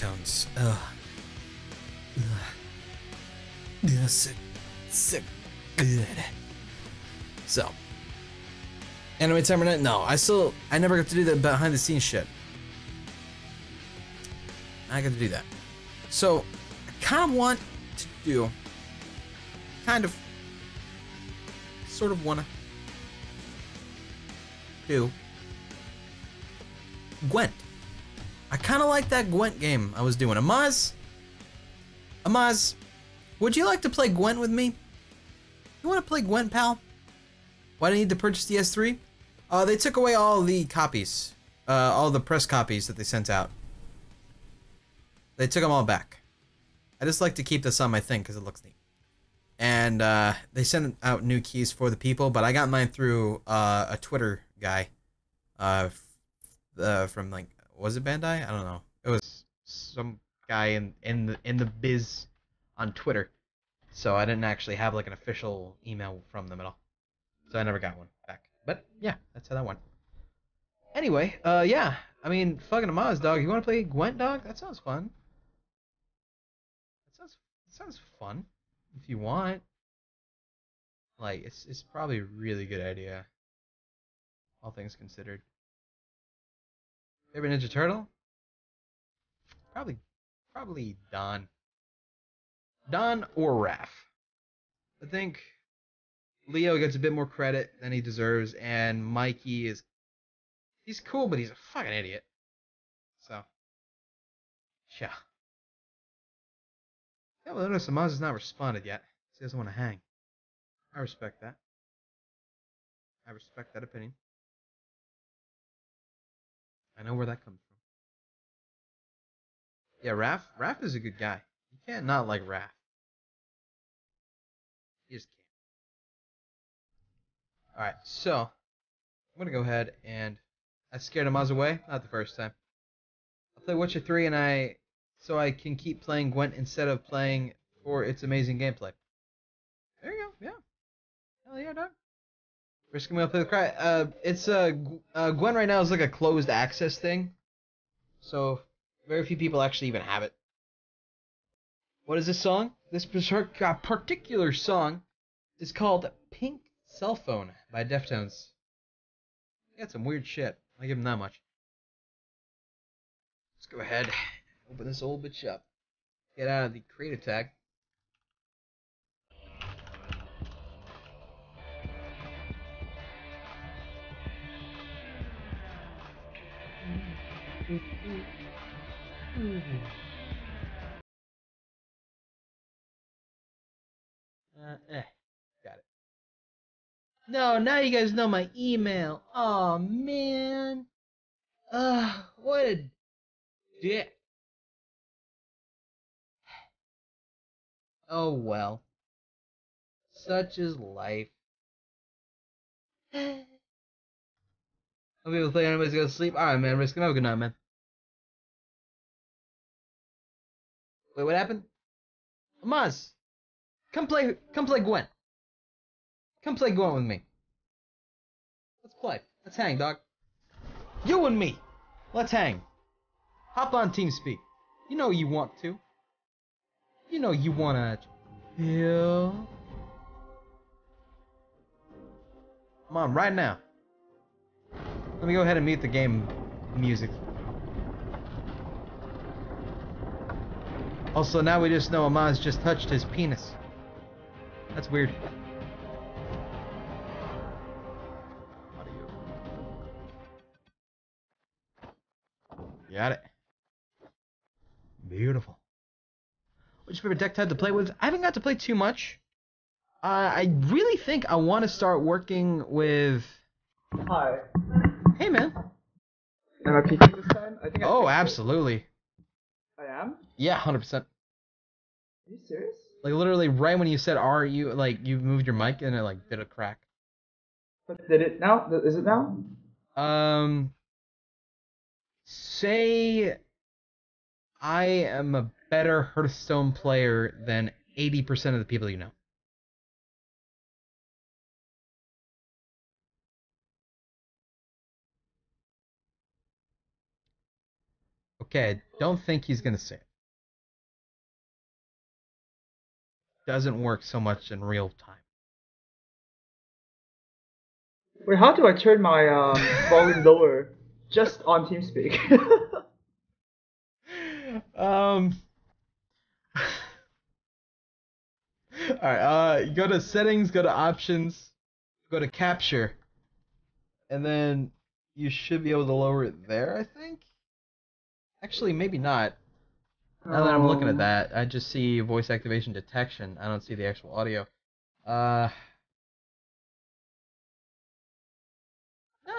Deftones. Sick. Good. So. Anime Time or Night? No, I never got to do that behind the scenes shit. I got to do that. So, I kind of want to do, sort of want to do Gwent. I kind of like that Gwent game I was doing. Amaz, would you like to play Gwent with me? You want to play Gwent, pal? Why do you need to purchase the S3? They took away all the copies, all the press copies that they sent out. They took them all back. I just like to keep this on my thing because it looks neat. And they sent out new keys for the people, but I got mine through a Twitter guy from, like, was it Bandai? I don't know. It was some guy in the biz on Twitter. So I didn't actually have, like, an official email from them at all. So I never got one back. But yeah, that's how that went. Anyway, yeah. I mean, fucking Amaz, dog. You want to play Gwent, dog? That sounds fun. Sounds fun if you want. Like, it's probably a really good idea, all things considered. Favorite Ninja Turtle? Probably Don. Don or Raph. I think Leo gets a bit more credit than he deserves, and Mikey is, he's cool, but he's a fucking idiot. So, yeah. Yeah, well, notice Amaz has not responded yet. He doesn't want to hang. I respect that. I respect that opinion. I know where that comes from. Yeah, Raph is a good guy. You can't not like Raph. You just can't. Alright, so, I'm going to go ahead and... I scared Amaz away. Not the first time. I'll play Witcher 3 and so I can keep playing Gwent instead of playing for its amazing gameplay. There you go, yeah. Hell yeah, dog. Risking me up to the cry. Gwent right now is like a closed access thing. So, very few people actually even have it. What is this song? This particular song is called Pink Cell Phone by Deftones. They got some weird shit. I give them that much. Let's go ahead. Open this old bitch up. Get out of the creative tag. Got it. No, now you guys know my email. Aw, man. What a dick. Oh well. Such is life. I'll be able to play anybody's gonna sleep. Alright, man, risk him. Have a good night, man. Wait, what happened? Amaz! Come play Gwent. Come play Gwent with me. Let's play. Let's hang, dog. You and me! Let's hang. Hop on TeamSpeak. You know you want to. You know you wanna chill. Come on, right now. Let me go ahead and mute the game music. Also, now we just know Amaz just touched his penis. That's weird. Got it. Beautiful. What's your favorite deck type to play with? I haven't got to play too much. I really think I want to start working with... Hi. Hey, man. Am I peeking this time? Oh, absolutely. I am? Yeah, 100%. Are you serious? Like, literally, right when you said R, you moved your mic and it, like, did a crack. But did it now? Is it now? Say... I am a better Hearthstone player than 80% of the people you know. Okay, I don't think he's going to save. Doesn't work so much in real time. Wait, how do I turn my volume lower just on TeamSpeak? All right, go to settings, go to options, go to capture, and then you should be able to lower it there, I think? Actually, maybe not. Now that I'm looking at that, I just see voice activation detection. I don't see the actual audio. Now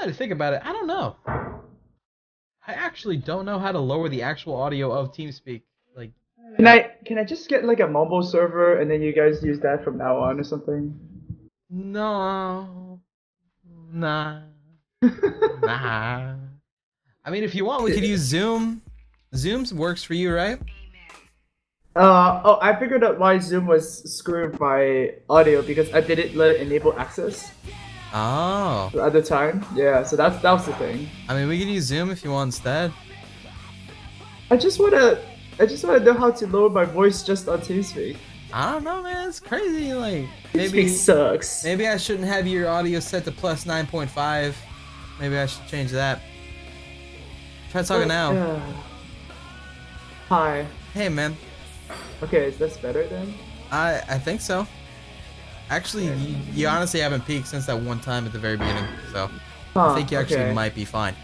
to think about it, I don't know. I actually don't know how to lower the actual audio of TeamSpeak. Like, can I just get like a mumble server and then you guys use that from now on or something? No, nah, nah. I mean, if you want, we could use Zoom. Zoom works for you, right? Oh, I figured out why Zoom was screwed by audio because I didn't let it enable access. Oh. At the time, yeah. So that was the thing. I mean, we could use Zoom if you want instead. I just wanna know how to lower my voice just on TeamSpeak. I don't know, man. It's crazy. Like, maybe TeamSpeak sucks. Maybe I shouldn't have your audio set to plus 9.5. Maybe I should change that. Try talking now. Hi. Hey, man. Okay, is this better then? I think so. Actually, you honestly haven't peaked since that one time at the very beginning, so I think you actually might be fine.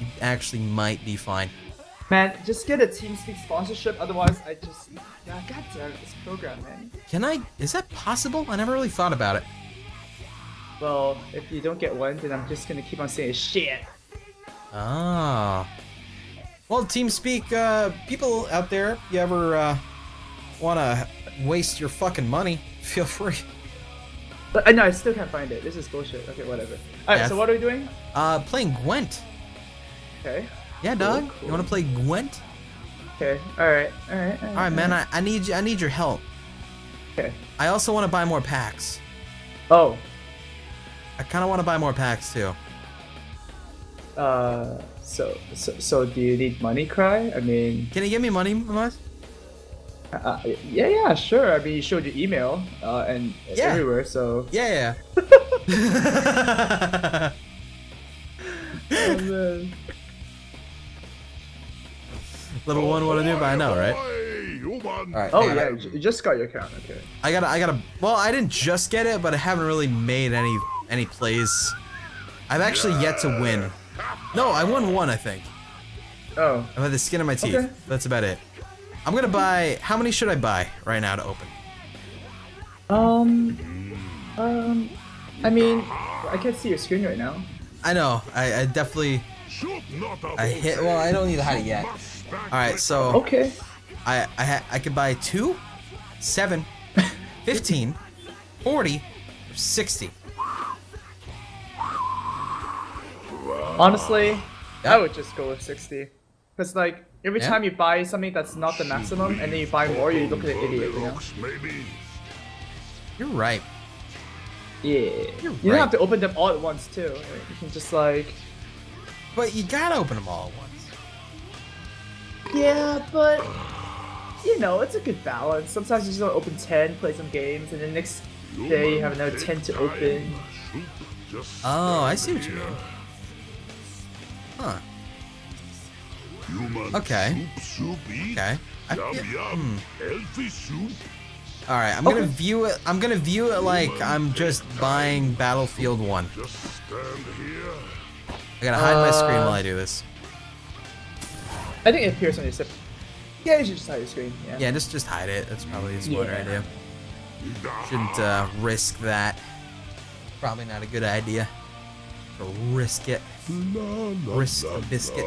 You actually might be fine. Man, just get a TeamSpeak sponsorship, otherwise I just... God damn it, this program, man. Can I... Is that possible? I never really thought about it. Well, if you don't get one, then I'm just gonna keep on saying shit. Ah. Well, TeamSpeak, people out there, you ever wanna waste your fucking money, feel free. But no, I still can't find it. This is bullshit. Okay, whatever. Alright, yeah. So what are we doing? Playing Gwent. Okay. Yeah, dog. Cool. You wanna play Gwent? Okay. Alright. Alright, man, I need your help. Okay. I also wanna buy more packs. Oh. I kinda wanna buy more packs too. So do you need money, Cry? I mean, can you give me money, Moss? Yeah, sure. I mean, you showed your email, and it's everywhere, so... Yeah. Oh, man. Level 1, what I do, but I know, right? Alright, oh, yeah, you just got your account, okay. I gotta... Well, I didn't just get it, but I haven't really made any plays. I've actually yet to win. No, I won one, I think. Oh. I had the skin on my teeth. Okay. That's about it. I'm gonna buy. How many should I buy right now to open? I mean, I can't see your screen right now. I know. I definitely. I hit. Well, I don't need to hide it yet. All right, so. Okay. I could buy 2, 7, 15, 40, or 60. Honestly, I would just go with 60, cause like. Every time you buy something that's not the maximum, and then you buy more, you look like an idiot, you know? You're right. Yeah. You don't have to open them all at once, too. You can just, like... But you gotta open them all at once. Yeah, but... You know, it's a good balance. Sometimes you just want to open 10, play some games, and then next day you have another 10 to open. Oh, I see what you mean. Huh. Okay. Okay. All right. I'm gonna view it. I'm gonna view it like I'm just buying Battlefield 1. I gotta hide my screen while I do this. I think it appears on your sip. Yeah, you should just hide your screen. Yeah. Yeah, just hide it. That's probably a better idea. Shouldn't risk that. Probably not a good idea. To risk it. Risk a biscuit.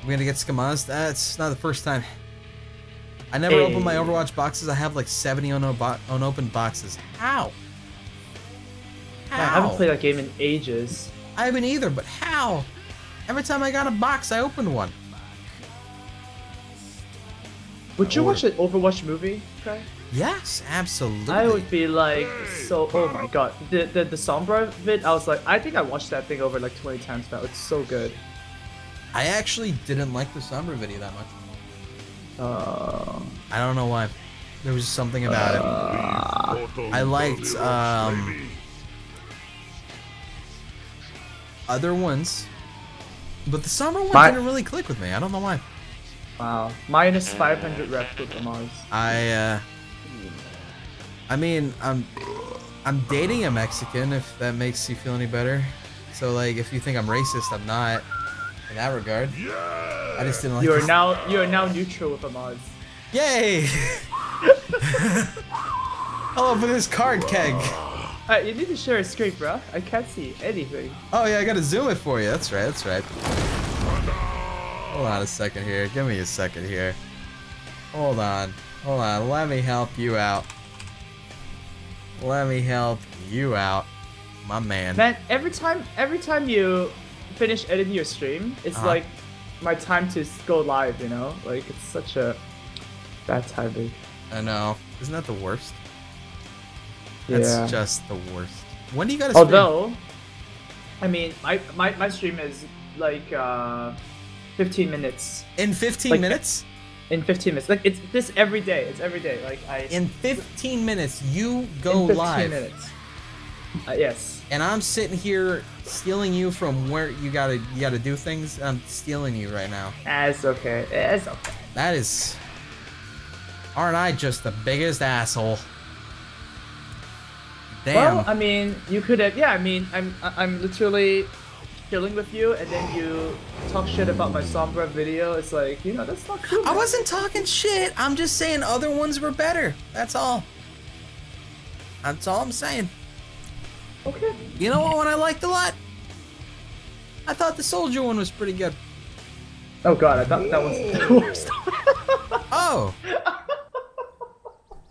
I'm gonna get Skamaz. That's not the first time. I never open my Overwatch boxes. I have like 70 unopened boxes. How? How? I haven't played that game in ages. I haven't either, but how? Every time I got a box, I opened one. Would you watch an Overwatch movie, Craig? Yes, absolutely. I would be like, so, oh my god. The Sombra bit, I was like, I think I watched that thing over like 20 times now. It's so good. I actually didn't like the Sombra video that much. I don't know why. There was something about it. I liked other ones, but the Sombra one didn't really click with me. I don't know why. Wow, minus 500 reps with the Mars. I mean, I'm dating a Mexican, if that makes you feel any better. So like, if you think I'm racist, I'm not. In that regard. I just didn't like. You are now neutral with the Mars. Yay! I'll open this card keg. Alright, you need to share a screen, bro. I can't see anything. Oh yeah, I gotta zoom it for you. That's right, that's right. Hold on a second here. Give me a second here. Hold on. Hold on. Let me help you out. Let me help you out, my man. Man, every time you finish editing your stream, it's like my time to go live, you know? Like, it's such a bad timing. I know. Isn't that the worst? Yeah. That's just the worst. When do you gotta stream? Although, I mean, my stream is like 15 minutes. In 15 like, minutes? In 15 minutes. Like, it's this every day. It's every day. Like, in 15 minutes, you go live. In 15 minutes. Yes. And I'm sitting here stealing you from where you gotta do things. I'm stealing you right now. That's okay. That's okay. That is... Aren't I just the biggest asshole? Damn. Well, I mean, you could have... Yeah, I mean, I'm literally... chilling with you, and then you talk shit about my Sombra video. It's like, you know, that's not cool. I wasn't talking shit. I'm just saying other ones were better. That's all. That's all I'm saying. Okay. You know what one I liked a lot? I thought the soldier one was pretty good. Oh god, I thought that was the worst. Oh.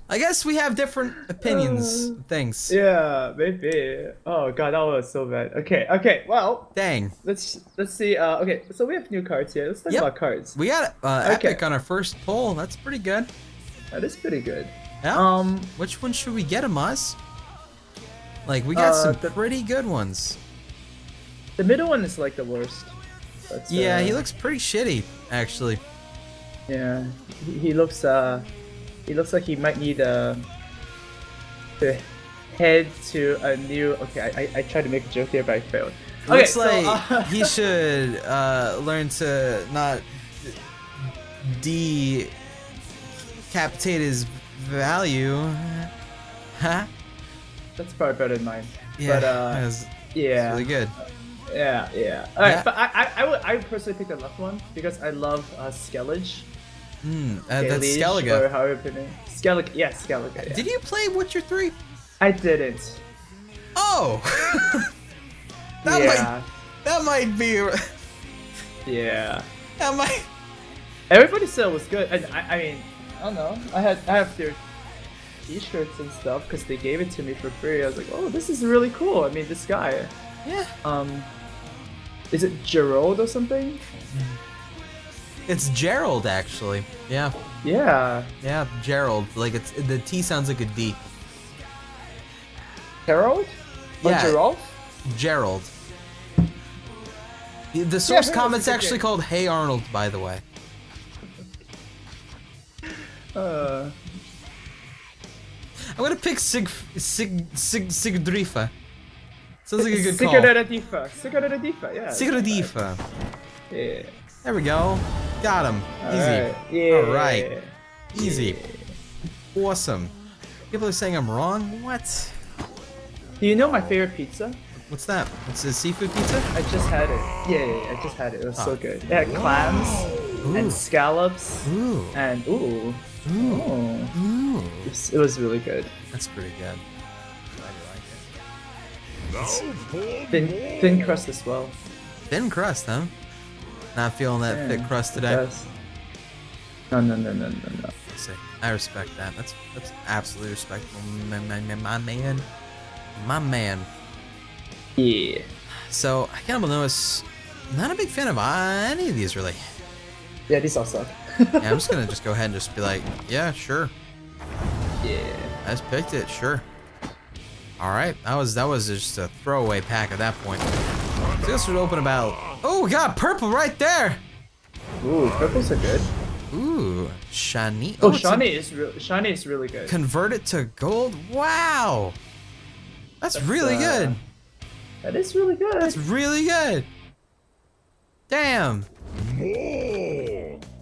I guess we have different opinions, things. Yeah, maybe. Oh god, that was so bad. Okay, okay, well. Dang. Let's see. Okay, so we have new cards here. Let's talk about cards. We got Epic on our first poll. That's pretty good. That is pretty good. Yeah. Which one should we get, Amaz? Like, we got some pretty good ones. The middle one is like the worst. But, yeah, he looks pretty shitty, actually. Yeah, he looks It looks like he might need to head to a new... Okay, I tried to make a joke there, but I failed. Okay, looks like he should learn to not decapitate his value. Huh? That's probably better than mine. Yeah, but, yeah. Really good. Yeah, yeah. All right, but I would personally pick the left one because I love Skellige. That's Skellige. Skellige, yes, Skellige. Yeah. Did you play Witcher 3? I didn't. Oh! that might be... yeah. That might... Everybody said it was good. I mean, I don't know. I have their t-shirts and stuff because they gave it to me for free. I was like, oh, this is really cool. I mean, this guy. Yeah. Is it Geralt or something? It's Geralt, actually. Yeah. Yeah. Yeah, Geralt. Like, it's the T sounds like a D. Geralt? Yeah. Geralt? Geralt. The source comment's actually called Hey Arnold, by the way. I'm gonna pick Sigdrifa. Sounds like a good call. Sigdrifa. Sigdrifa, yeah. Sigdrifa. Yeah. There we go. Got him. Easy. All right. Yeah. All right. Easy. Yeah. Awesome. People are saying I'm wrong. What? Do you know my favorite pizza? What's that? It's a seafood pizza? I just had it. Yeah, I just had it. It was so good. It had clams and scallops and It was really good. That's pretty good. I like it. Thin crust as well. Thin crust, huh? Not feeling that thick crust today. No. I respect that. That's absolutely respectful, my man. My man. Yeah. So I kind of notice, not a big fan of any of these really. Yeah, these all suck. Yeah, I'm just gonna go ahead and just be like, yeah, sure. Yeah. I just picked it, sure. All right, that was just a throwaway pack at that point. So this would open about Oh, we got purple right there. Ooh, purples are good. Ooh, shiny. Oh, shiny is really good. Convert it to gold. Wow, that's really good. That is really good. That's really good. Damn.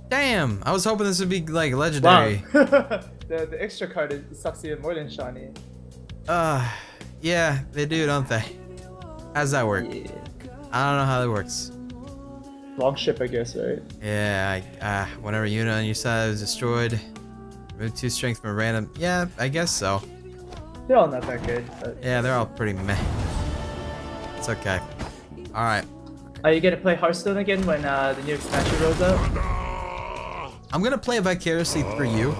Damn. I was hoping this would be like legendary. Wow. the extra card sucks even more than shiny. Yeah, they do, don't they? How's that work? Yeah. I don't know how that works. Long ship, I guess, right? Yeah. Whenever unit on your side is destroyed, remove 2 strength from a random. Yeah, I guess so. They're all not that good. But... yeah, they're all pretty meh. It's okay. All right. Are you gonna play Hearthstone again when the new expansion rolls out? I'm gonna play vicariously through you.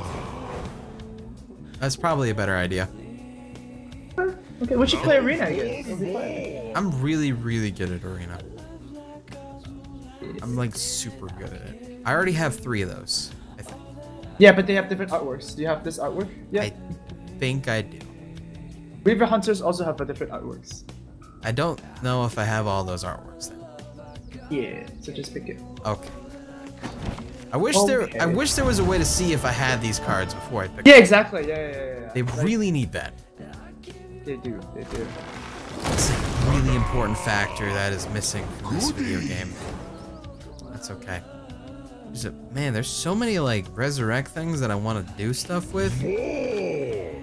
That's probably a better idea. Okay, we should play Arena again. I'm really, really good at Arena. I'm like super good at it. I already have 3 of those, I think. Yeah, but they have different artworks. Do you have this artwork? Yeah. I think I do. Reaver Hunters also have different artworks. I don't know if I have all those artworks then. Yeah, so just pick it. Okay. I wish there was a way to see if I had these cards before I picked them. Yeah, exactly. Yeah. They really need that. They do. It's a really important factor that is missing from this video game. That's okay. There's a, man, there's so many like resurrect things that I want to do stuff with. I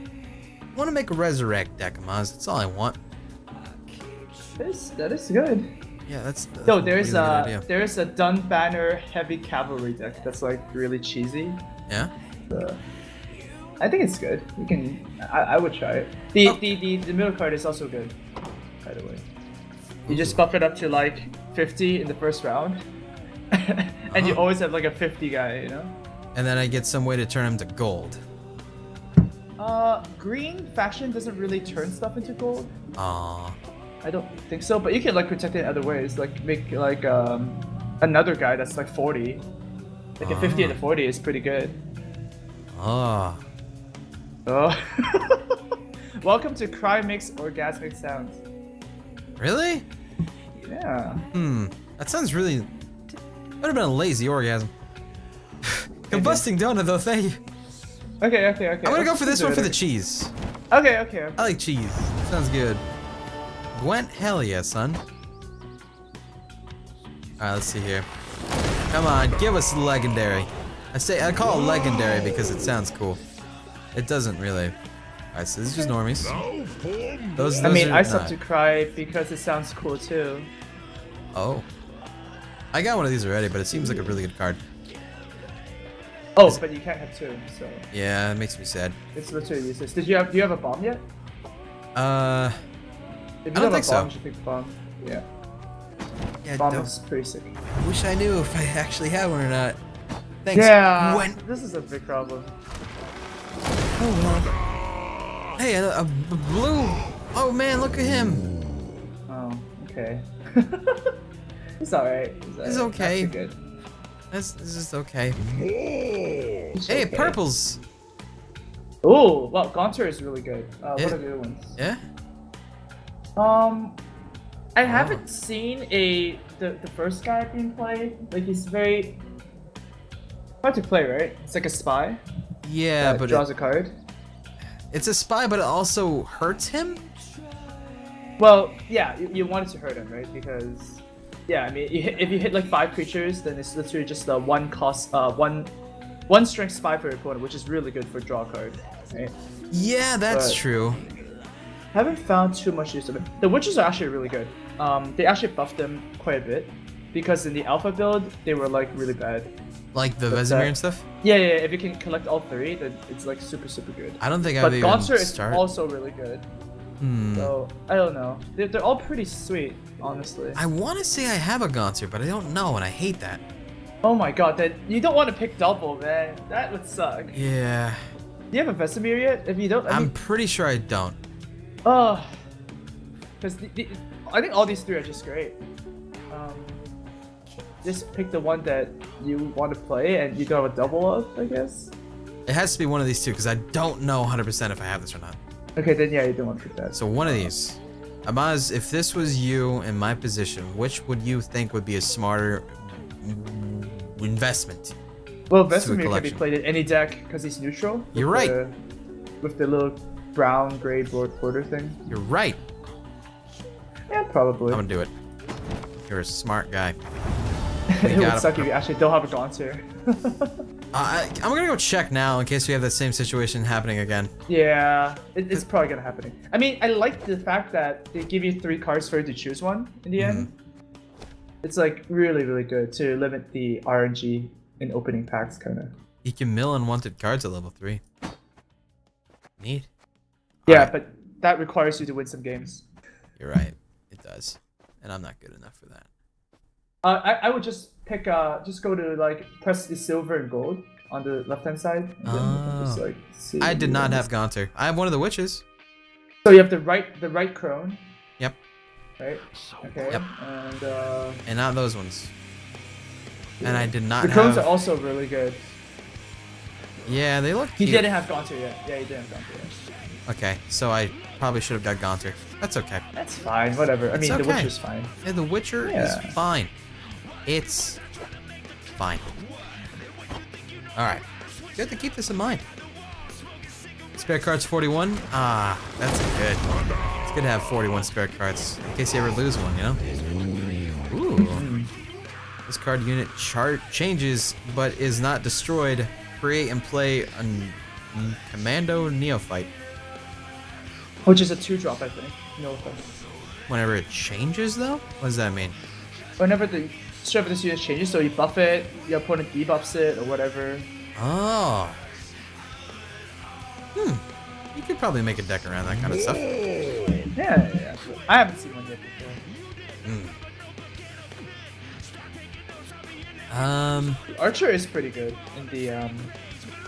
want to make a resurrect deck, Maz. That's all I want. That is good. Yeah, that's no, there's really a Dunbanner heavy cavalry deck that's like really cheesy. Yeah. I think it's good. You can, I would try it. The middle card is also good, by the way. You just buff it up to like 50 in the first round, and you always have like a 50 guy, you know. And then I get some way to turn him to gold. Green faction doesn't really turn stuff into gold. Aww. I don't think so, but you can like protect it in other ways, like make like another guy that's like 40. Like a 50 and a 40 is pretty good. Ah. Oh. Welcome to Cry Makes Orgasmic Sounds. Really? Yeah. Hmm. That sounds really... that would have been a lazy orgasm. Combusting donut though, thank you. Okay. I'm gonna go for this one for the cheese. Okay. I like cheese. Sounds good. Gwent, hell yeah, son. Alright, let's see here. Come on, give us legendary. I call it legendary because it sounds cool. It doesn't really. Alright, so this is just normies. I start to cry because it sounds cool too. Oh. I got one of these already, but it seems like a really good card. Oh, but you can't have 2, so. Yeah, it makes me sad. It's literally useless. Do you have a bomb yet? If you I don't think so. You pick bomb. Yeah. Bomb is pretty sick. I wish I knew if I actually had one or not. Thanks. Yeah. This is a big problem. Oh, wow. Hey, a blue. Oh man, look at him. Oh, okay. It's alright. It's okay. That's good. It's just okay. It's hey, okay. Purples. Oh, well, Gaunter is really good. What are the other ones? Yeah. I haven't seen the first guy being played. Like he's very hard to play, right? It's like a spy. Yeah, but draws a card. It's a spy, but it also hurts him. Well, yeah, you want it to hurt him, right? Because yeah, I mean, if you hit like 5 creatures, then it's literally just a one strength spy for your opponent, which is really good for draw card. Right? Yeah, that's true. Haven't found too much use of it. The witches are actually really good. They actually buffed them quite a bit because in the alpha build they were like really bad. Like the Vesemir and stuff. Yeah. If you can collect all 3, then it's like super good. I don't think I've even started. But Gaunter is also really good. Hmm. So I don't know. They're all pretty sweet, honestly. I want to say I have a Gaunter, but I don't know, and I hate that. Oh my god, that you don't want to pick double, man. That would suck. Yeah. Do you have a Vesemir yet? If you don't, I'm pretty sure I don't. Oh, because I think all these 3 are just great. Just pick the one that you want to play and you got a double of, I guess. It has to be one of these 2 because I don't know 100% if I have this or not. Okay, then yeah, you don't want to pick that. So one of these. Amaz, if this was you in my position, which would you think would be a smarter investment? Well, Vesemir can be played in any deck because he's neutral. You're right. With the little brown, gray border thing. You're right. Yeah, probably. I'm gonna do it. You're a smart guy. It would suck if you actually don't have a Gaunter. I'm gonna go check now in case we have that same situation happening again. Yeah, it's probably gonna happen. I mean, I like the fact that they give you 3 cards for you to choose one in the end. It's like really, really good to limit the RNG in opening packs, kind of. You can mill unwanted cards at level 3. Neat. Yeah, right. But that requires you to win some games. You're right. It does, and I'm not good enough for that. I would just pick just go to like press the silver and gold on the left hand side. And then just, like, see I did not have Gaunter. I have one of the witches. So you have the right crone. Yep. Right. Okay. Yep. And not those ones. Yeah. And I did not. The crones are also really good. Yeah, they look. He didn't have Gaunter yet. Yeah, he didn't have Gaunter yet. Okay, so I probably should have got Gaunter. That's okay. That's fine. Whatever. I mean, okay. The Witcher's fine. Yeah, the Witcher is fine. It's fine. Alright. Good to keep this in mind. Spare cards 41. Ah, that's good. It's good to have 41 spare cards in case you ever lose one, you know? Ooh. This card unit chart changes but is not destroyed. Create and play a Commando Neophyte. Which is a 2-drop, I think. Neophyte. Whenever it changes, though? What does that mean? Whenever the strength of this unit changes, so you buff it, your opponent debuffs it, or whatever. Oh. Hmm. You could probably make a deck around that kind of stuff. Yeah. I haven't seen one yet before. The Archer is pretty good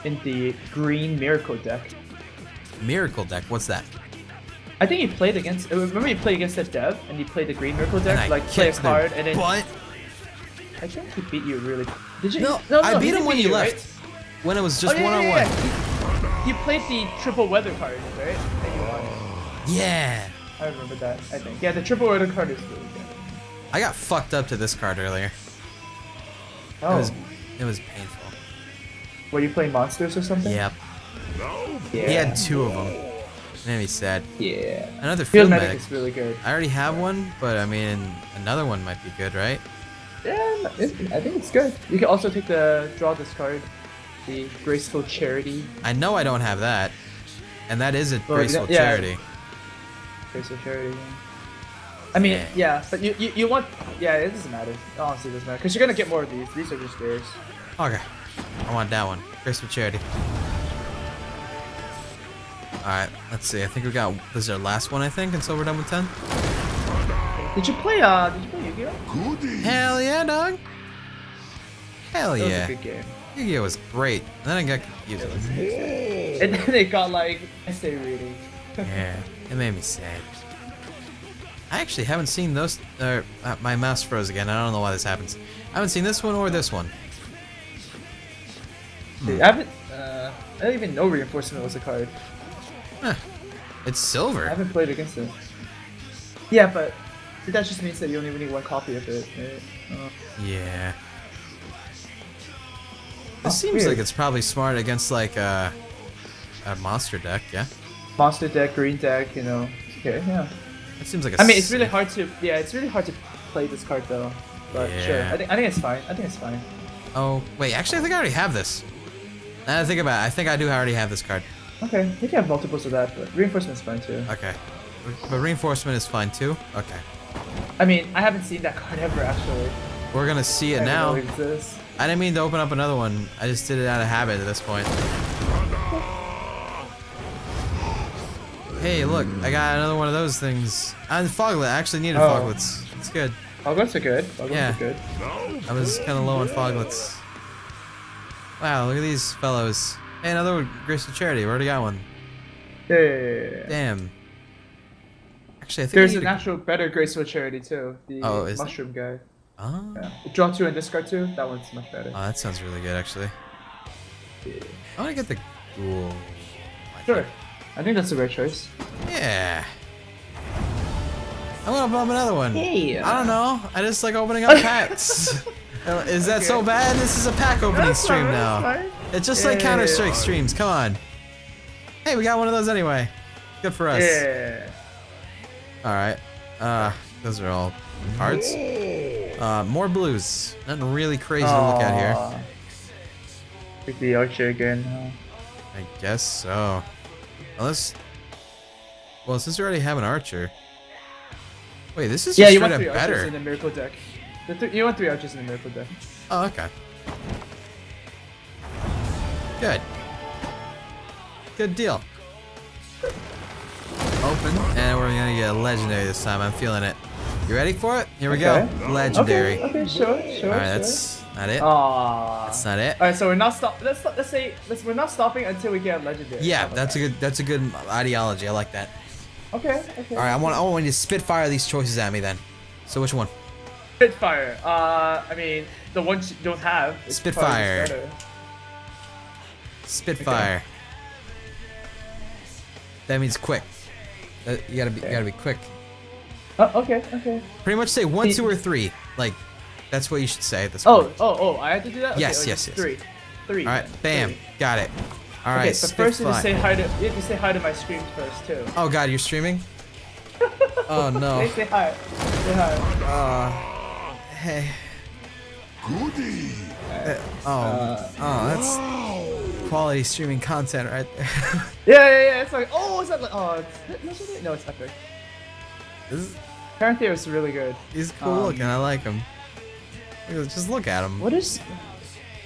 in the green Miracle deck. Miracle deck? What's that? I think you played against. Remember you played against that dev, and you played the green Miracle deck, like play a card, and then. What? I think he beat you really. Did you? No, I beat him when you left. Right? When it was just one-on-one. Yeah. You played the triple weather card, right? That you won. Yeah. I remember that. I think. Yeah, the triple weather card is really good. I got fucked up to this card earlier. Oh. It was painful. Were you playing monsters or something? Yep. Yeah. He had 2 of them. Made me sad. Yeah. Another field medic is really good. I already have one, but I mean, another one might be good, right? Yeah, I think it's good. You can also take the draw discard, the Graceful Charity. I know I don't have that, and that is a Graceful Charity. Graceful Charity. I mean, yeah, but you want, yeah, it doesn't matter. Honestly, it doesn't matter because you're gonna get more of these. These are just theirs. Okay, I want that one, Graceful Charity. All right, let's see. I think we got this is our last one, I think, and so we're done with 10. Did you play Yu-Gi-Oh? Hell yeah, dog! Hell yeah! That was a good game. Yu-Gi-Oh was great. And then I got confused. And then it got like essay reading. Yeah, it made me sad. I actually haven't seen those. My mouse froze again. I don't know why this happens. I haven't seen this one or this one. Dude, I don't even know Reinforcement was a card. Huh. It's silver. I haven't played against it. Yeah, but. That just means that you only even need 1 copy of it, right? Yeah. This seems weird. Like it's probably smart against like a monster deck, yeah? Monster deck, green deck, you know. Okay, yeah. It seems like a it's really hard to play this card though. But yeah. Sure. I think it's fine. I think it's fine. Oh wait, actually I think I already have this. Now that I think about it, I think I do already have this card. Okay, you can have multiples of that, but Reinforcement's fine too. Okay. But Reinforcement is fine too? Okay. I mean, I haven't seen that card ever, actually. We're gonna see it now. I didn't mean to open up another one. I just did it out of habit at this point. Hey, look, I got another one of those things. And Foglet, I actually needed Foglets. It's good. Foglets are good. Foglets are good. I was kind of low on Foglets. Wow, look at these fellows. Hey, another one, Graceful Charity. We already got one. Yeah. Damn. Actually, I think there's an actual better Graceful Charity too. The mushroom guy. Oh. Yeah. Draw 2 and discard 2. That one's much better. Oh, that sounds really good actually. Yeah. I want to get the ghoul. Sure. I think that's the right choice. Yeah. I'm gonna bump another one. Hey. I don't know. I just like opening up packs. Is that so bad? This is a pack opening stream now. It's just like Counter-Strike streams. Come on. Hey, we got one of those anyway. Good for us. Yeah. All right. Those are all cards. More blues. Nothing really crazy to look at here. Pick the archer again. Huh? I guess so. Unless, well, since we already have an archer. Wait, this is just straight up better. Yeah, you want 3 archers in the miracle deck. You want 3 archers in the miracle deck. Oh, okay. Good. Good deal. Open, and we're gonna get a legendary this time. I'm feeling it. You ready for it? Here we go. Legendary. Okay, sure. All right, that's not it. Aww. That's not it. All right, so we're not stop. Let's say we're not stopping until we get a legendary. Yeah, that's a good ideology. I like that. Okay. All right, I want you to spitfire these choices at me then. So which one? Spitfire. I mean, the ones you don't have. Spitfire. Okay. That means quick. You gotta be quick. Okay. Pretty much say 1, 2, or 3. Like, that's what you should say at this point. Oh, I have to do that? Okay, yes. 3. All right, bam. 3. Got it. All right, okay, so first you have to say hi to my stream first, too. Oh, God, you're streaming? Oh, no. Hey, say hi. Say hi. Hey. Goody. That's quality streaming content right there. Yeah. It's like, oh, is that like, oh, no, it's epic. Caranthir is really good. He's cool looking. I like him. Just look at him.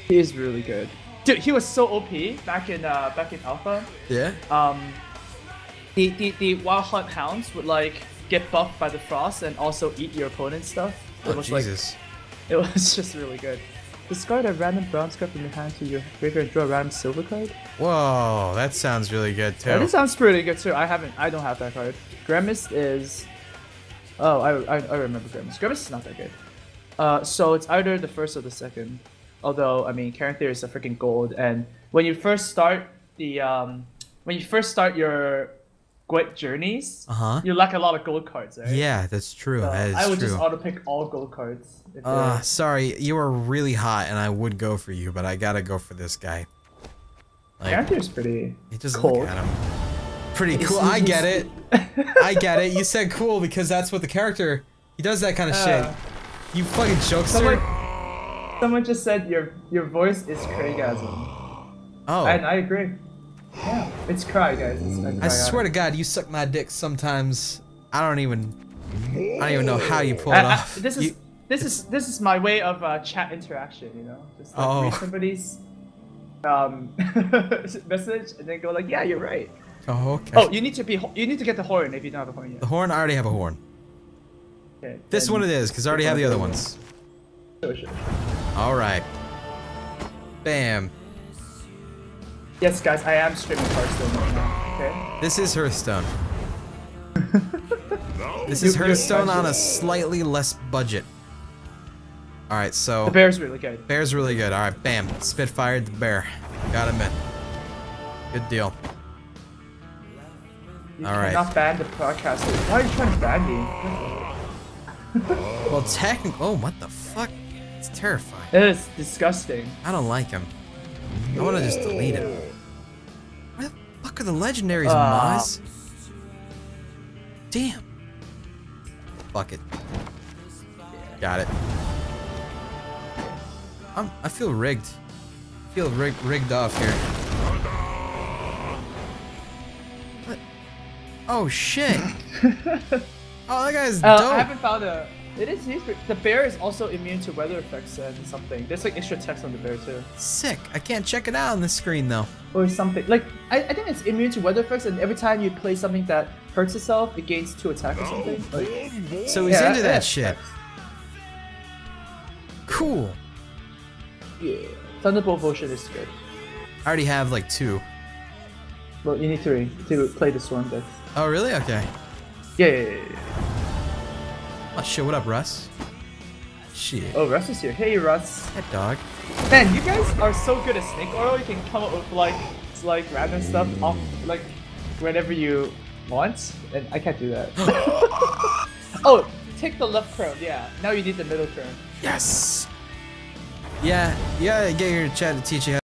He is really good. Dude, he was so OP back in Alpha. Yeah. The Wild Hunt Hounds would like get buffed by the frost and also eat your opponent's stuff. It was just really good. Discard a random bronze card from your hand to your graveyard and draw a random silver card. Whoa, that sounds really good too. Oh, that sounds pretty good too. I don't have that card. Gremist is. Oh, I remember Gremist. Gremist is not that good. So it's either the first or the second. Although I mean, Caranthir is a freaking gold, and when you first start your Gwent journeys, you lack a lot of gold cards, right? Yeah, that's true. So that is true. I would just auto pick all gold cards. Sorry, you were really hot, and I would go for you, but I gotta go for this guy. Caranthir's pretty. You just look at him. Pretty cool. I get it. I get it. You said cool because that's what the character. He does that kind of shit. You fucking jokester. Someone just said your voice is craygasm. Oh. And I agree. Yeah, it's cry, guys. I swear to God, you suck my dick sometimes. I don't even know how you pull it off. This is my way of chat interaction, you know. Just like read somebody's message and then go like, yeah, you're right. Oh, okay. Oh, you need to get the horn if you don't have a horn yet. The horn, I already have a horn. Okay. This one it is, because I already have the other ones. Sure. All right. Bam. Yes, guys, I am streaming Hearthstone right now. Okay. This is Hearthstone. This is Hearthstone on a slightly less budget. All right, so the bear's really good. Bear's really good. All right, bam. Spitfired the bear. Got him in. Good deal. You cannot ban the broadcaster. Why are you trying to ban me? Well, technically. Oh, what the fuck? It's terrifying. It is disgusting. I don't like him. I want to just delete him. Where the fuck are the legendaries, Moz? Damn. Fuck it. Got it. I feel rigged. I feel rigged off here. Oh shit! Oh, that guy's dope. I haven't found a. It is useful. The bear is also immune to weather effects and something. There's like extra text on the bear too. Sick. I can't check it out on the screen though. Or something like I think it's immune to weather effects, and every time you play something that hurts itself, it gains 2 attack or something. Like, so he's into that shit. Cool. Yeah. Thunderbolt potion is good. I already have like 2. Well, you need 3 to play the swarm deck. Oh really? Okay. Yeah. Oh shit, what up, Russ? Shit. Oh, Russ is here. Hey, Russ. Hey, dog. Man, you guys are so good at snake oil. You can come up with like random stuff off like whenever you want, and I can't do that. Oh, take the left crown, yeah. Now you need the middle crown. Yes! Yeah, you gotta get your chat to teach you how